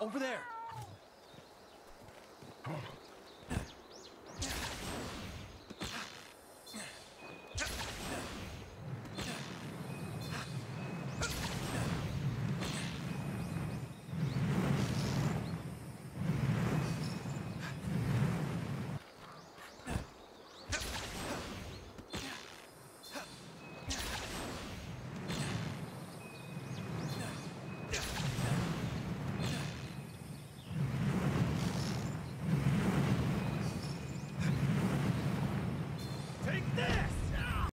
Over there.